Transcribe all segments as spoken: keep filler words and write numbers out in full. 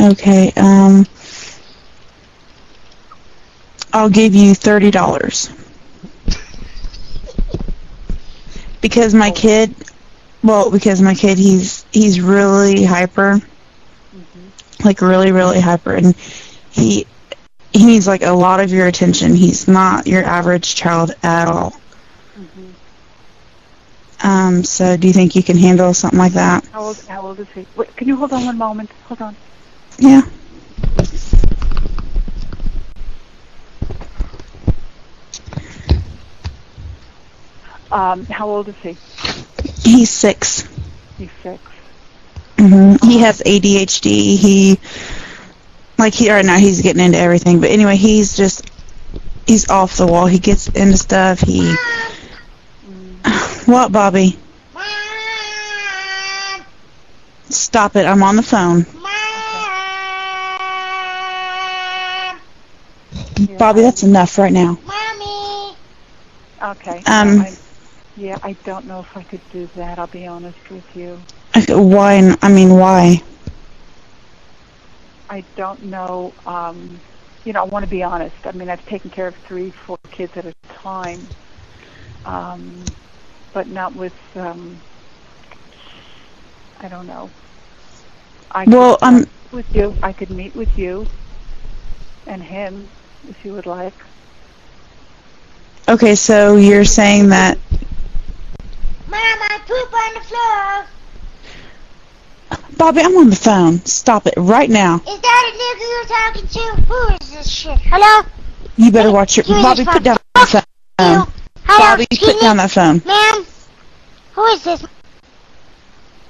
Okay, um, I'll give you thirty dollars. Because my kid, well, because my kid, he's he's really hyper, mm-hmm. like really, really hyper, and he he needs like a lot of your attention. He's not your average child at all. Mm-hmm. Um, so do you think you can handle something like that? How old, how old is he? Wait, can you hold on one moment? Hold on. Yeah. Um, how old is he? He's six. He's six. Mm-hmm. He has A D H D. He, like, he right now he's getting into everything. But anyway, he's just, he's off the wall. He gets into stuff. He, what, Bobby? Stop it. I'm on the phone. Okay. Bobby, that's enough right now. Okay. Um. I, yeah, I don't know if I could do that. I'll be honest with you. Okay, why? I mean, why? I don't know. Um, you know, I want to be honest. I mean, I've taken care of three, four kids at a time, um, but not with. Um, I don't know. I well, could um, with you, I could meet with you and him if you would like. Okay, so you're saying that... Mom, I poop on the floor! Bobby, I'm on the phone. Stop it right now. Is that a nigga you're talking to? Who is this shit? Hello? You better hey, watch your... Bobby, put down the phone. Hello? Bobby, Excuse put down me? that phone. Ma'am? Who is this?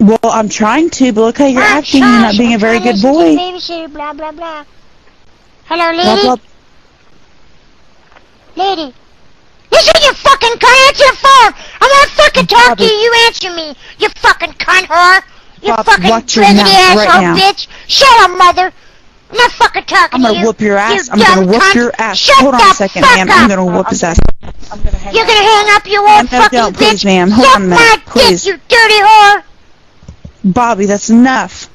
Well, I'm trying to, but look how you're I'm acting. You're not being a very good boy. Baby shit, blah, blah, blah. Hello, lady? Blah, blah. Lady. Listen, you fucking cunt, answer your phone! I'm gonna fucking talk Bobby. to you, you answer me, you fucking cunt whore! You Bob, fucking crazy asshole right bitch! Shut up, mother! I'm not fucking talking I'm to you, I'm gonna whoop your ass, you I'm gonna whoop cunt. your ass. Shut Hold on a second, ma'am, I'm gonna whoop I'm his ass. Gonna, I'm gonna hang You're gonna hang up, you old no, fucking don't, bitch! Please, ma'am, hold Suck on a minute, my please. Dick, you dirty whore! Bobby, that's enough.